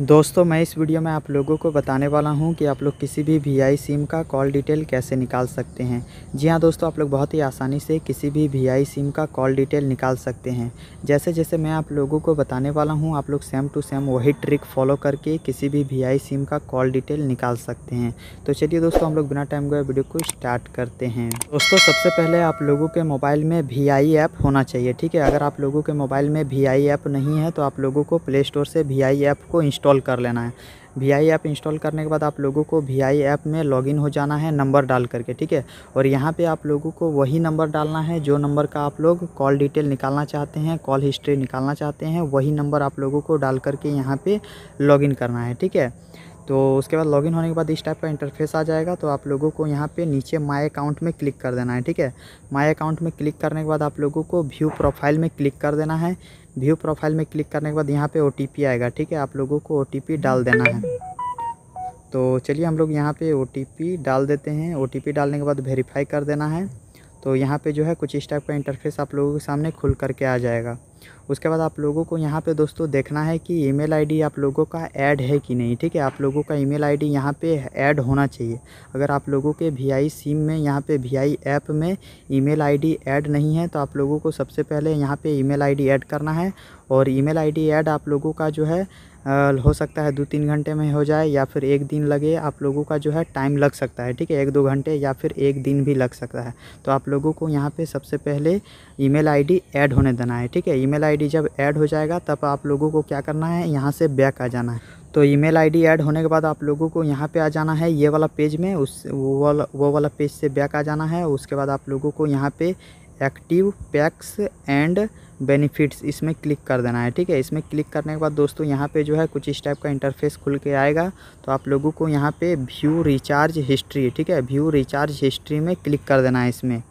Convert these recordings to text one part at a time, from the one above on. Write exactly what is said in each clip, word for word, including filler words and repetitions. दोस्तों मैं इस वीडियो में आप लोगों को बताने वाला हूं कि आप लोग किसी भी वी आई सिम का कॉल डिटेल कैसे निकाल सकते हैं। जी हां दोस्तों, आप लोग बहुत ही आसानी से किसी भी वी आई सिम का कॉल डिटेल निकाल सकते हैं। जैसे जैसे मैं आप लोगों को बताने वाला हूं, आप लोग सेम टू सेम वही ट्रिक फॉलो करके किसी भी वी आई सिम का कॉल डिटेल निकाल सकते हैं। तो चलिए दोस्तों, हम लोग बिना टाइम गए वीडियो को स्टार्ट करते हैं। दोस्तों सबसे पहले आप लोगों के मोबाइल में वी आई ऐप होना चाहिए, ठीक है। अगर आप लोगों के मोबाइल में वी आई ऐप नहीं है तो आप लोगों को प्ले स्टोर से वी आई ऐप को इंस्टॉल इंस्टॉल कर लेना है। वी आई ऐप इंस्टॉल करने के बाद आप लोगों को वी आई ऐप में लॉगिन हो जाना है नंबर डाल करके, ठीक है। और यहाँ पे आप लोगों को वही नंबर डालना है जो नंबर का आप लोग कॉल डिटेल निकालना चाहते हैं, कॉल हिस्ट्री निकालना चाहते हैं, वही नंबर आप लोगों को डाल करके यहाँ पे लॉगिन करना है, ठीक है। तो उसके बाद लॉगिन होने के बाद इस टाइप का इंटरफेस आ जाएगा। तो आप लोगों को यहाँ पे नीचे माय अकाउंट में क्लिक कर देना है, ठीक है। माय अकाउंट में क्लिक करने के बाद आप लोगों को व्यू प्रोफाइल में क्लिक कर देना है। व्यू प्रोफाइल में क्लिक करने के बाद यहाँ पे ओ टी पी आएगा, ठीक है। आप लोगों को ओ टी पी डाल देना है। तो चलिए हम लोग यहाँ पे ओ टी पी डाल देते हैं। ओ टी पी डालने के बाद वेरीफाई कर देना है। तो यहाँ पे जो है कुछ इस टाइप का इंटरफेस आप लोगों के सामने खुल करके आ जाएगा। उसके बाद आप लोगों को यहाँ पे दोस्तों देखना है कि ईमेल आईडी आप लोगों का ऐड है कि नहीं, ठीक है। आप लोगों का ईमेल आईडी यहाँ पे ऐड होना चाहिए। अगर आप लोगों के वी आई सिम में यहाँ पे वी आई ऐप में ईमेल आईडी ऐड नहीं है तो आप लोगों को सबसे पहले यहाँ पे ईमेल आईडी ऐड करना है। और ईमेल आईडी ऐड आप लोगों का जो है आ, हो सकता है दो तीन घंटे में हो जाए या फिर एक दिन लगे। आप लोगों का जो है टाइम लग सकता है, ठीक है, एक दो घंटे या फिर एक दिन भी लग सकता है। तो आप लोगों को यहाँ पे सबसे पहले ईमेल आईडी ऐड होने देना है, ठीक है। ईमेल आईडी जब ऐड हो जाएगा तब आप लोगों को क्या करना है, यहाँ से बैक आ जाना है। तो ईमेल आईडी ऐड होने के बाद आप लोगों को यहाँ पे आ जाना है ये वाला पेज में, उस वो वाला वो वाला पेज से बैक आ जाना है। उसके बाद आप लोगों को यहाँ पे एक्टिव पैक्स एंड बेनिफिट्स इसमें क्लिक कर देना है, ठीक है। इसमें क्लिक करने के बाद दोस्तों यहाँ पे जो है कुछ इस टाइप का इंटरफेस खुल के आएगा। तो आप लोगों को यहाँ पे व्यू रिचार्ज हिस्ट्री, ठीक है, व्यू रिचार्ज हिस्ट्री में क्लिक कर देना है। इसमें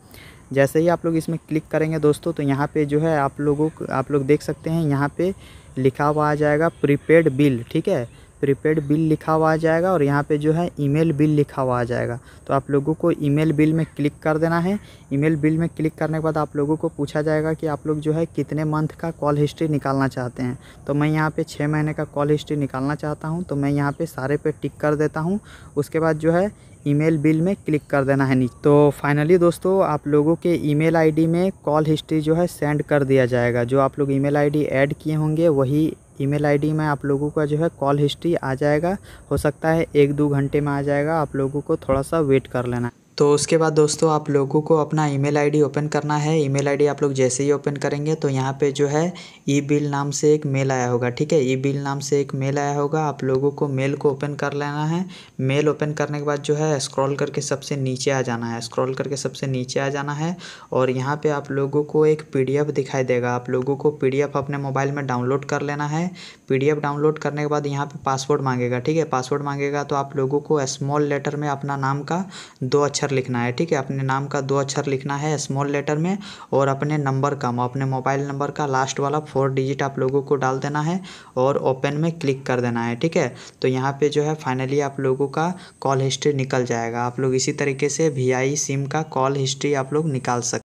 जैसे ही आप लोग इसमें क्लिक करेंगे दोस्तों तो यहाँ पे जो है आप लोगों आप लोग देख सकते हैं यहाँ पे लिखा हुआ आ जाएगा प्रीपेड बिल, ठीक है। प्रीपेड बिल लिखा हुआ आ जाएगा और यहाँ पे जो है ईमेल बिल लिखा हुआ आ जाएगा। तो आप लोगों को ईमेल बिल में क्लिक कर देना है। ईमेल बिल में क्लिक करने के बाद आप लोगों को पूछा जाएगा कि आप लोग जो है कितने मंथ का कॉल हिस्ट्री निकालना चाहते हैं। तो मैं यहाँ पे छः महीने का कॉल हिस्ट्री निकालना चाहता हूँ, तो मैं यहाँ पे सारे पे टिक कर देता हूँ। उसके बाद जो है ईमेल बिल में क्लिक कर देना है नीचे। तो फाइनली दोस्तों आप लोगों के ईमेल आईडी में कॉल हिस्ट्री जो है सेंड कर दिया जाएगा। जो आप लोग ईमेल आईडी ऐड किए होंगे वही ईमेल आईडी में आप लोगों का जो है कॉल हिस्ट्री आ जाएगा। हो सकता है एक दो घंटे में आ जाएगा, आप लोगों को थोड़ा सा वेट कर लेना। तो उसके बाद दोस्तों आप लोगों को अपना ईमेल आईडी ओपन करना है। ईमेल आईडी आप लोग जैसे ही ओपन करेंगे तो यहाँ पे जो है ई बिल नाम से एक मेल आया होगा, ठीक है। ई बिल नाम से एक मेल आया होगा, आप लोगों को मेल को ओपन कर लेना है। मेल ओपन करने के बाद जो है स्क्रॉल करके सबसे नीचे आ जाना है। स्क्रॉल करके सबसे नीचे आ जाना है और यहाँ पर आप लोगों को एक पी डी एफ दिखाई देगा। आप लोगों को पी डी एफ अपने मोबाइल में डाउनलोड कर लेना है। पी डी एफ डाउनलोड करने के बाद यहाँ पर पासवर्ड मांगेगा, ठीक है। पासवर्ड मांगेगा तो आप लोगों को स्मॉल लेटर में अपना नाम का दो अक्षर लिखना है, ठीक है। अपने नाम का दो अक्षर लिखना है स्मॉल लेटर में और अपने नंबर का अपने मोबाइल नंबर का लास्ट वाला फोर डिजिट आप लोगों को डाल देना है और ओपन में क्लिक कर देना है, ठीक है। तो यहाँ पे जो है फाइनली आप लोगों का कॉल हिस्ट्री निकल जाएगा। आप लोग इसी तरीके से वी आई सिम का कॉल हिस्ट्री आप लोग निकाल सकते हैं।